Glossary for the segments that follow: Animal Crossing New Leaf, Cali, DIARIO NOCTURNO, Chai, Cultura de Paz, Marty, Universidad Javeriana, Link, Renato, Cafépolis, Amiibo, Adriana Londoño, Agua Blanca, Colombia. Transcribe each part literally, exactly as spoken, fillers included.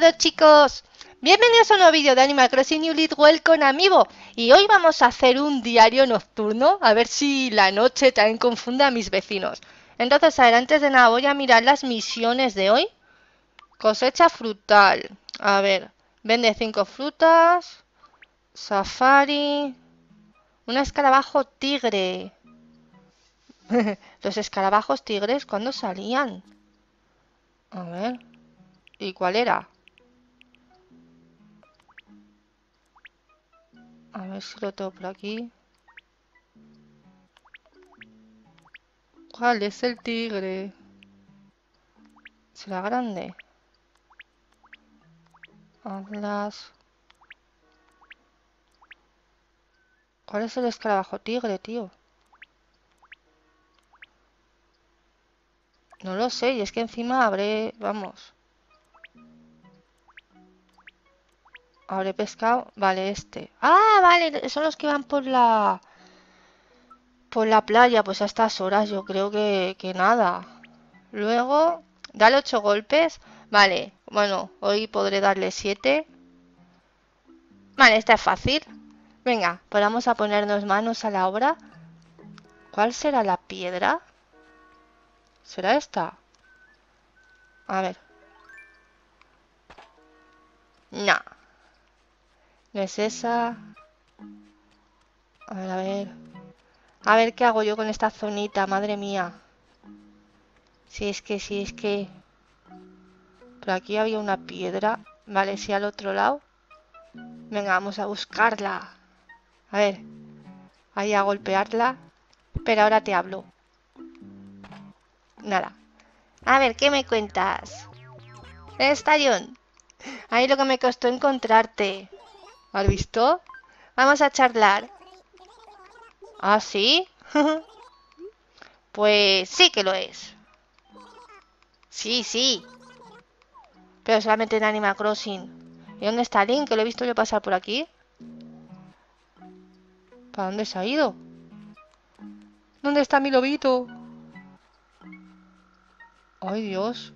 todos, chicos. Bienvenidos a un nuevo vídeo de Animal Crossing New Leaf con Amiibo. Y hoy vamos a hacer un diario nocturno, a ver si la noche también confunde a mis vecinos. Entonces, a ver, antes de nada voy a mirar las misiones de hoy. Cosecha frutal, a ver, vende cinco frutas, safari, un escarabajo tigre. Los escarabajos tigres, ¿cuándo salían? A ver, ¿y cuál era? A ver si lo tengo por aquí. ¿Cuál es el tigre? ¿Será grande? Atlas. ¿Cuál es el escarabajo tigre, tío? No lo sé, y es que encima habré... Vamos. Habré pescado... Vale, este. ¡Ah, vale! Son los que van por la... Por la playa, pues a estas horas yo creo que, que nada. Luego... Dale ocho golpes. Vale, bueno, hoy podré darle siete. Vale, esta es fácil. Venga, pues vamos a ponernos manos a la obra. ¿Cuál será la piedra? ¿Será esta? A ver. No. No es esa. A ver, a ver. A ver qué hago yo con esta zonita, madre mía. Si es que, si es que... Por aquí había una piedra. Vale, sí, al otro lado. Venga, vamos a buscarla. A ver. Ahí a golpearla. Pero ahora te hablo. Nada. A ver, ¿qué me cuentas? Estallón. Ahí lo que me costó encontrarte. ¿Has visto? Vamos a charlar. ¿Ah, sí? Pues sí que lo es. Sí, sí. Pero solamente en Animal Crossing. ¿Y dónde está Link? Que lo he visto yo pasar por aquí. ¿Para dónde se ha ido? ¿Dónde está mi lobito? ¡Ay, Dios!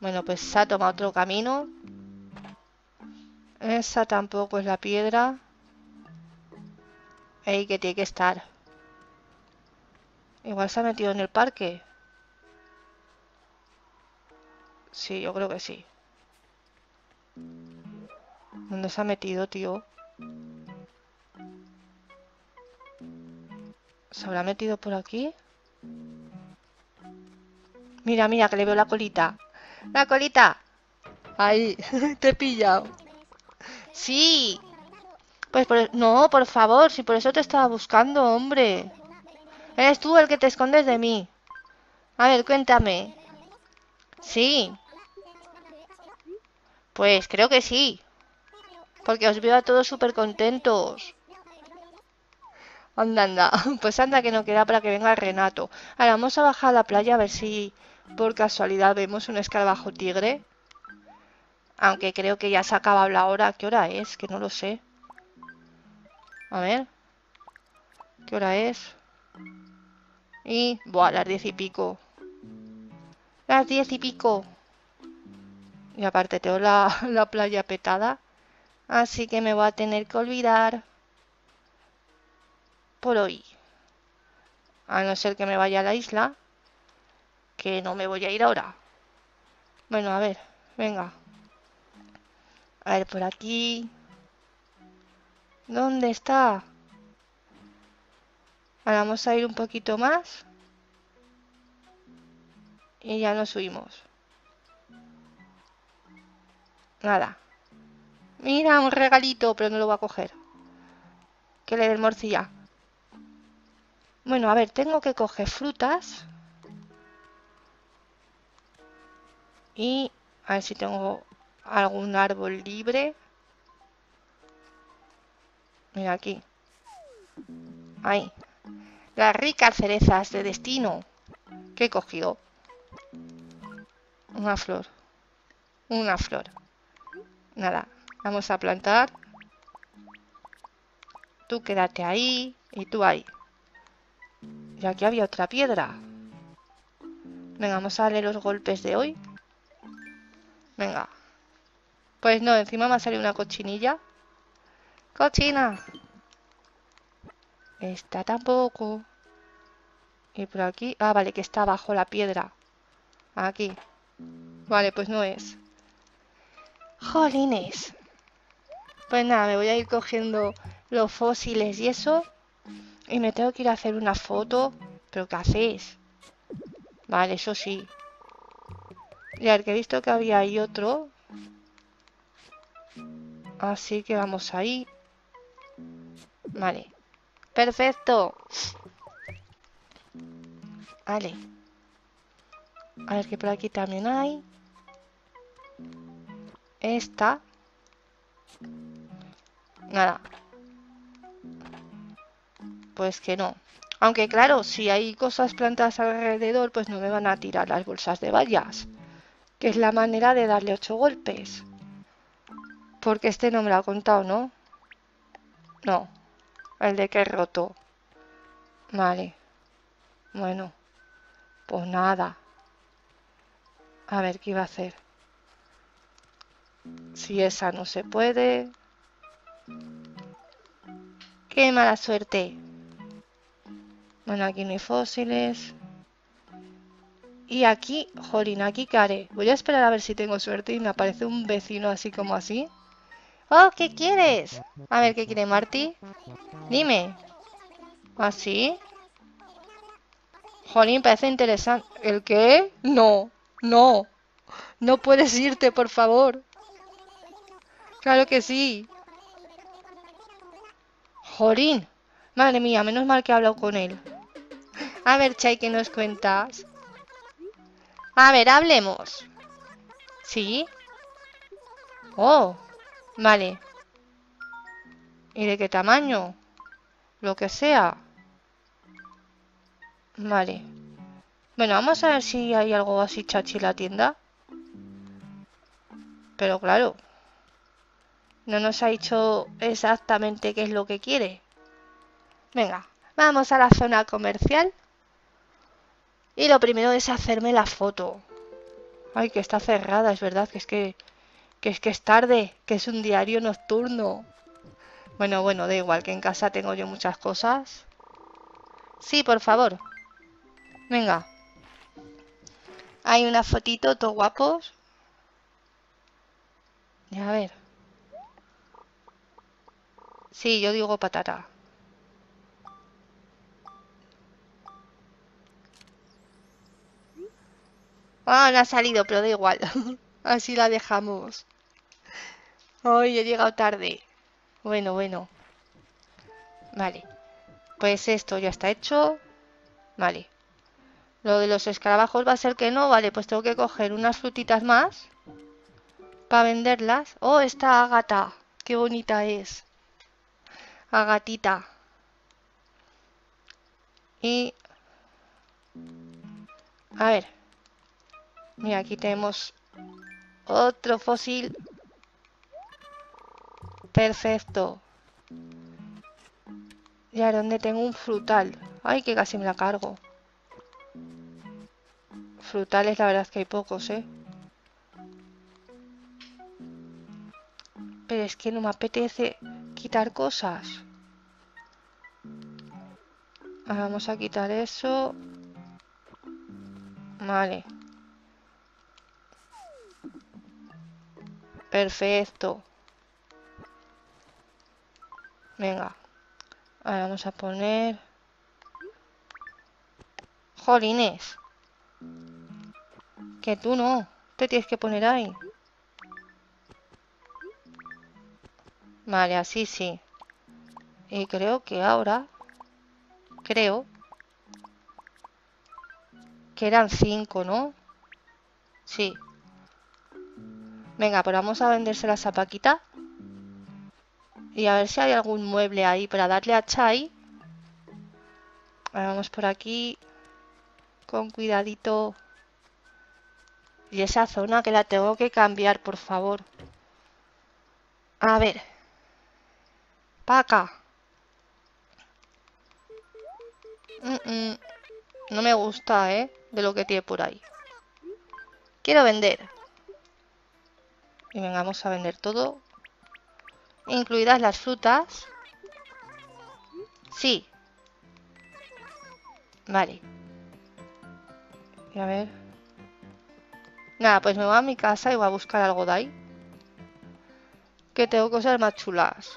Bueno, pues se ha tomado otro camino. Esa tampoco es la piedra. ¡Ey, que tiene que estar! Igual se ha metido en el parque. Sí, yo creo que sí. ¿Dónde se ha metido, tío? ¿Se habrá metido por aquí? Mira, mira, que le veo la colita. ¡La colita! Ahí, te he pillado. ¡Sí! Pues por... No, por favor, si por eso te estaba buscando, hombre. Eres tú el que te escondes de mí. A ver, cuéntame. Sí. Pues creo que sí. Porque os veo a todos súper contentos. Anda, anda. Pues anda que no queda para que venga Renato. Ahora vamos a bajar a la playa a ver si por casualidad vemos un escarabajo tigre. Aunque creo que ya se ha acabado la hora. ¿Qué hora es? Que no lo sé. A ver. ¿Qué hora es? Y... Buah, las diez y pico. Las diez y pico. Y aparte tengo la, la playa petada. Así que me voy a tener que olvidar. Por hoy. A no ser que me vaya a la isla. Que no me voy a ir ahora. Bueno, a ver. Venga. A ver, por aquí. ¿Dónde está? Ahora vamos a ir un poquito más. Y ya nos subimos. Nada. Mira, un regalito, pero no lo voy a coger. Que le den morcilla. Bueno, a ver, tengo que coger frutas. Y a ver si tengo algún árbol libre. Mira aquí. Ahí. Las ricas cerezas de destino. ¿Qué he cogido? Una flor. Una flor. Nada. Vamos a plantar. Tú quédate ahí. Y tú ahí. Y aquí había otra piedra. Venga, vamos a darle los golpes de hoy. Venga. Pues no, encima me ha salido una cochinilla. ¡Cochina! Esta tampoco. Y por aquí... Ah, vale, que está bajo la piedra. Aquí. Vale, pues no es. ¡Jolines! Pues nada, me voy a ir cogiendo los fósiles y eso. Y me tengo que ir a hacer una foto. ¿Pero qué hacéis? Vale, eso sí. Y al que he visto que había ahí otro. Así que vamos ahí. Vale. ¡Perfecto! Vale. A ver que por aquí también hay. Esta. Nada. Pues que no. Aunque claro, si hay cosas plantadas alrededor, pues no me van a tirar las bolsas de bayas. Que es la manera de darle ocho golpes. Porque este no me lo ha contado, ¿no? No. El de que he roto. Vale. Bueno. Pues nada. A ver, ¿qué iba a hacer? Si esa no se puede... ¡Qué mala suerte! Bueno, aquí no hay fósiles. Y aquí, jolín, aquí qué haré. Voy a esperar a ver si tengo suerte y me aparece un vecino así como así. ¡Oh, qué quieres! A ver, ¿qué quiere Marty? Dime. ¿Así? Jolín, parece interesante. ¿El qué? No, no. No puedes irte, por favor. Claro que sí. Jolín. Madre mía, menos mal que he hablado con él. A ver, Chai, ¿qué nos cuentas? A ver, hablemos. ¿Sí? Oh, vale. ¿Y de qué tamaño? Lo que sea. Vale. Bueno, vamos a ver si hay algo así chachi en la tienda. Pero claro, no nos ha dicho exactamente qué es lo que quiere. Venga, vamos a la zona comercial. Y lo primero es hacerme la foto. Ay, que está cerrada, es verdad, que es que, que es que es tarde, que es un diario nocturno. Bueno, bueno, da igual, que en casa tengo yo muchas cosas. Sí, por favor. Venga. Hay una fotito, todos guapos. Y a ver. Sí, yo digo patata. Ah, no ha salido, pero da igual. Así la dejamos. Ay, he llegado tarde. Bueno, bueno. Vale. Pues esto ya está hecho. Vale. Lo de los escarabajos va a ser que no. Vale, pues tengo que coger unas frutitas más. Para venderlas. Oh, esta ágata. Qué bonita es. Agatita. Y... A ver. Mira, aquí tenemos otro fósil. Perfecto. Y ahora donde tengo un frutal. Ay, que casi me la cargo. Frutales, la verdad es que hay pocos, ¿eh? Pero es que no me apetece quitar cosas. Ahora vamos a quitar eso. Vale. Perfecto. Venga. Ahora vamos a poner... Jolines. Que tú no. Te tienes que poner ahí. Vale, así sí. Y creo que ahora... Creo... Que eran cinco, ¿no? Sí. Venga, pues vamos a vendérselas a Paquita. Y a ver si hay algún mueble ahí para darle a Chai. Ahora vamos por aquí. Con cuidadito. Y esa zona que la tengo que cambiar, por favor. A ver. Paca. Mm -mm. No me gusta, ¿eh? De lo que tiene por ahí. Quiero vender. y vengamos a vender todo, incluidas las frutas. Sí. Vale. Y a ver. Nada, pues me voy a mi casa y voy a buscar algo de ahí. Que tengo cosas más chulas.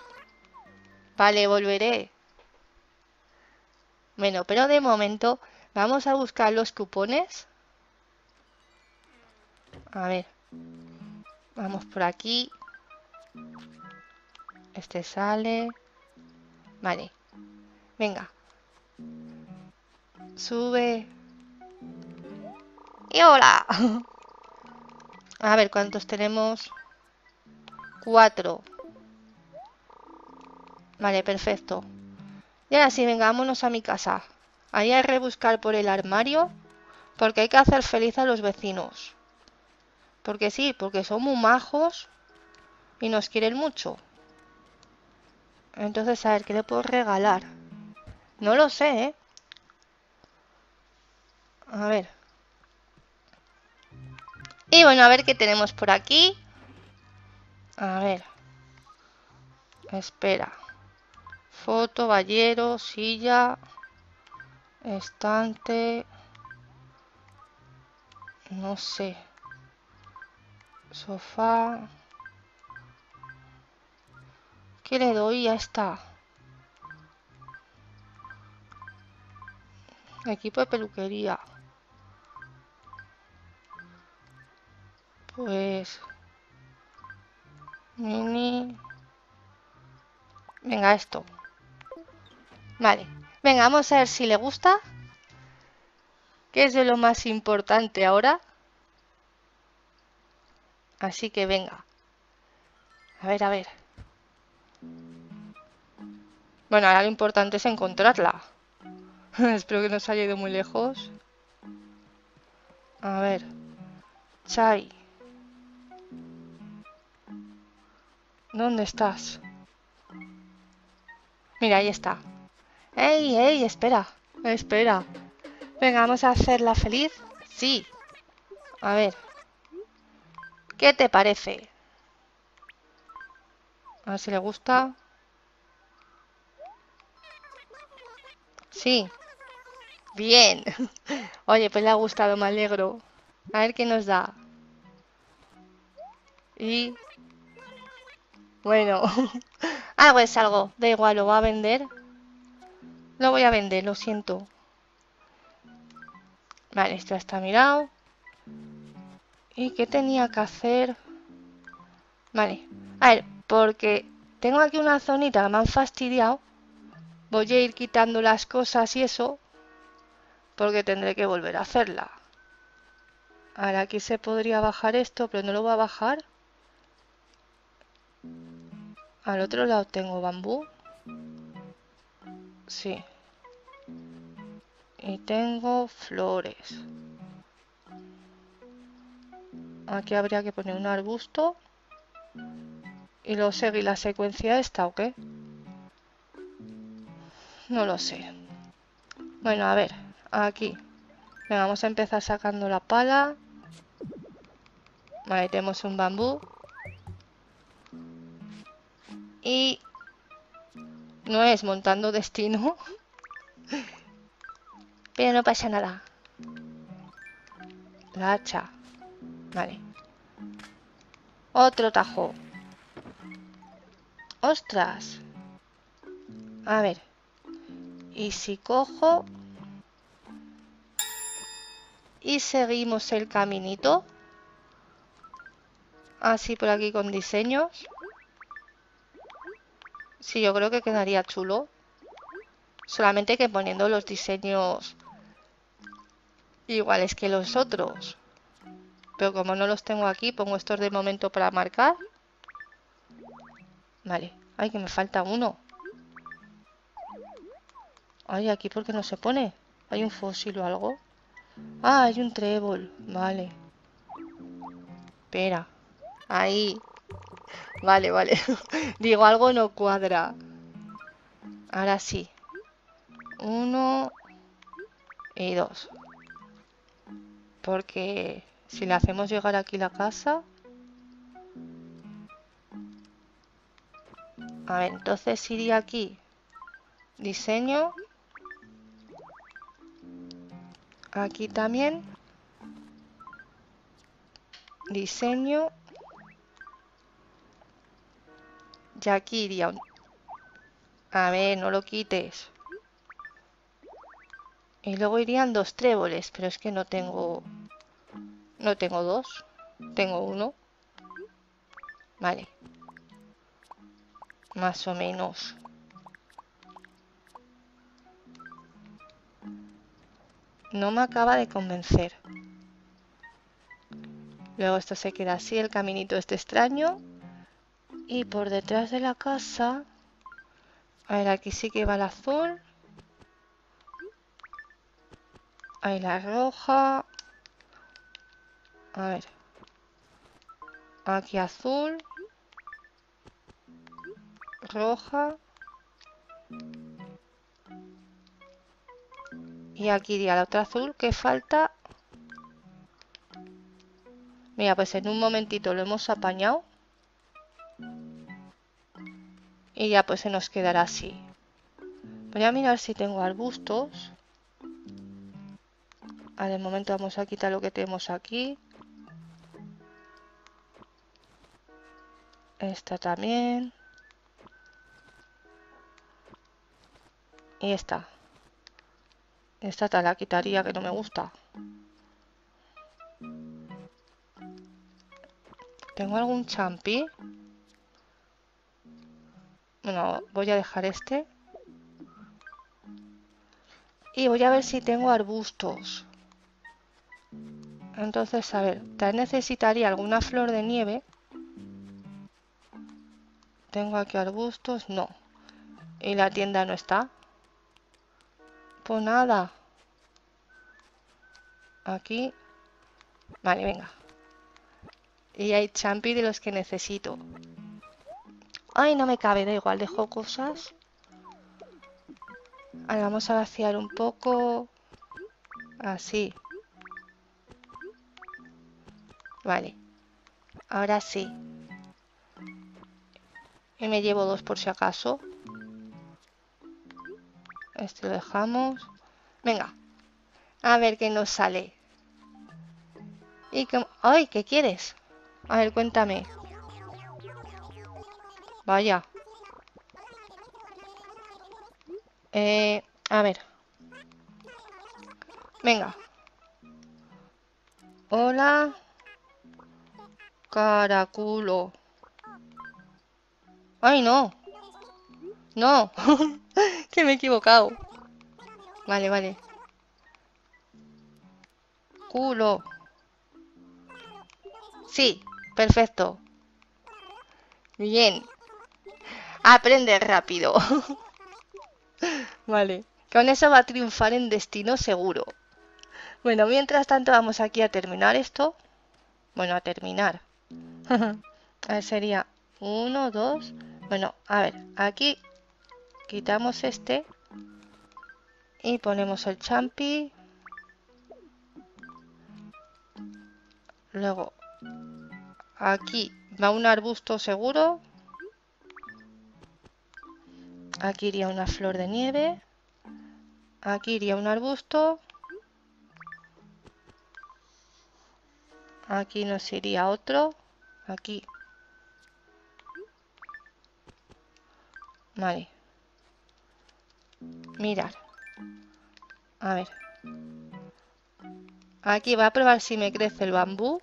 Vale, volveré. Bueno, pero de momento vamos a buscar los cupones. A ver. Vamos por aquí. Este sale. Vale. Venga. Sube. Y hola. A ver, ¿cuántos tenemos? Cuatro. Vale, perfecto. Y ahora sí, venga, vámonos a mi casa. Ahí hay que rebuscar por el armario, porque hay que hacer feliz a los vecinos. Porque sí, porque son muy majos y nos quieren mucho. Entonces, a ver, ¿qué le puedo regalar? No lo sé, ¿eh? A ver. Y bueno, a ver qué tenemos por aquí. A ver. Espera. Foto, ballero, silla, estante. No sé. Sofá. ¿Qué le doy? Ya está. Equipo de peluquería. Pues... mini... Venga, esto. Vale. Venga, vamos a ver si le gusta. Que es de lo más importante ahora. Así que venga. A ver, a ver. Bueno, ahora lo importante es encontrarla. Espero que no se haya ido muy lejos. A ver. Chai. ¿Dónde estás? Mira, ahí está. ¡Ey, ey! Espera, espera. Venga, vamos a hacerla feliz. Sí. A ver. ¿Qué te parece? A ver si le gusta. Sí. Bien. Oye, pues le ha gustado, me alegro. A ver qué nos da. Y... bueno. Algo es algo. Da igual, lo voy a vender. Lo voy a vender, lo siento. Vale, esto está mirado. ¿Y qué tenía que hacer? Vale. A ver, porque tengo aquí una zonita que me han fastidiado. Voy a ir quitando las cosas y eso. Porque tendré que volver a hacerla. Ahora aquí se podría bajar esto, pero no lo voy a bajar. Al otro lado tengo bambú. Sí. Y tengo flores. Aquí habría que poner un arbusto. Y luego seguir la secuencia esta, ¿o qué? No lo sé. Bueno, a ver, aquí. Venga, vamos a empezar sacando la pala. Vale, tenemos un bambú. Y... no es montando destino. Pero no pasa nada. La hacha. Vale. Otro tajo. ¡Ostras! A ver. Y si cojo... y seguimos el caminito. Así por aquí con diseños. Sí, yo creo que quedaría chulo. Solamente que poniendo los diseños iguales que los otros. Pero como no los tengo aquí, pongo estos de momento para marcar. Vale. Ay, que me falta uno. Ay, aquí porque no se pone. ¿Hay un fósil o algo? Ah, hay un trébol. Vale. Espera. Ahí. Vale, vale. Digo, algo no cuadra. Ahora sí. Uno. Y dos. Porque si le hacemos llegar aquí la casa... A ver, entonces iría aquí. Diseño. Aquí también. Diseño. Y aquí iría un... A ver, no lo quites. Y luego irían dos tréboles, pero es que no tengo... No tengo dos. Tengo uno. Vale. Más o menos. No me acaba de convencer. Luego esto se queda así, el caminito este extraño. Y por detrás de la casa... A ver, aquí sí que va el azul. Ahí la roja. A ver. Aquí azul. Roja. Y aquí iría la otra azul que falta. Mira, pues en un momentito lo hemos apañado. Y ya pues se nos quedará así. Voy a mirar si tengo arbustos. Ahora de momento vamos a quitar lo que tenemos aquí. Esta también. Y esta. Esta te la quitaría, que no me gusta. ¿Tengo algún champi? Bueno, voy a dejar este. Y voy a ver si tengo arbustos. Entonces, a ver, tal vez necesitaría alguna flor de nieve. Tengo aquí arbustos, no. Y la tienda no está. Pues nada. Aquí. Vale, venga. Y hay champi de los que necesito. Ay, no me cabe, da igual, dejo cosas. Ahora vamos a vaciar un poco. Así. Vale. Ahora sí. Y me llevo dos por si acaso. Este lo dejamos. Venga. A ver qué nos sale. Y que... ¡Ay! ¿Qué quieres? A ver, cuéntame. Vaya. Eh, a ver. Venga. Hola. Caraculo. ¡Ay, no! ¡No! Que me he equivocado. Vale, vale. Culo. Sí, perfecto. Bien. Aprende rápido. Vale. Con eso va a triunfar en destino seguro. Bueno, mientras tanto vamos aquí a terminar esto. Bueno, a terminar. A ver, sería uno, dos... Bueno, a ver, aquí... Quitamos este y ponemos el champi. Luego aquí va un arbusto seguro. Aquí iría una flor de nieve. Aquí iría un arbusto. Aquí nos iría otro. Aquí. Vale. Mirar. A ver. Aquí voy a probar si me crece el bambú.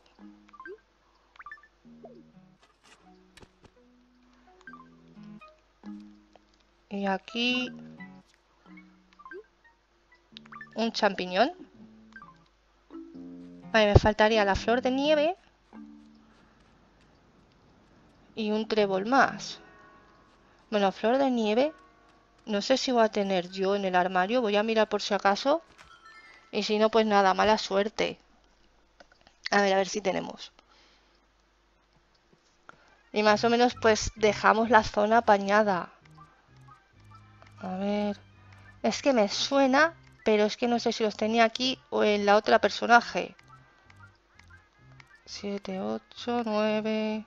Y aquí... Un champiñón. Vale, me faltaría la flor de nieve. Y un trébol más. Bueno, flor de nieve... No sé si voy a tener yo en el armario. Voy a mirar por si acaso. Y si no, pues nada, mala suerte. A ver, a ver si tenemos. Y más o menos, pues, dejamos la zona apañada. A ver... Es que me suena, pero es que no sé si los tenía aquí o en la otra personaje. siete, ocho, nueve...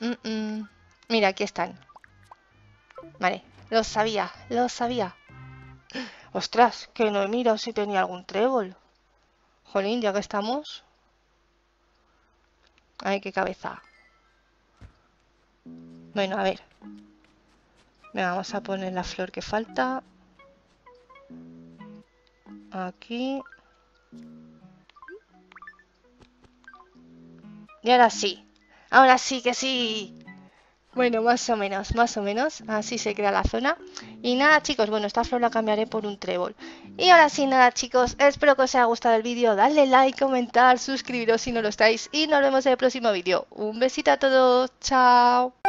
Mm-mm. Mira, aquí están. Vale, lo sabía, lo sabía. Ostras, que no he mirado si tenía algún trébol. Jolín, ya que estamos. Ay, qué cabeza. Bueno, a ver. Venga, vamos a poner la flor que falta. Aquí. Y ahora sí. Ahora sí que sí. Bueno, más o menos, más o menos. Así se crea la zona. Y nada, chicos, bueno, esta flor la cambiaré por un trébol. Y ahora sí, nada, chicos, espero que os haya gustado el vídeo. Dadle like, comentar, suscribiros si no lo estáis. Y nos vemos en el próximo vídeo. Un besito a todos. Chao.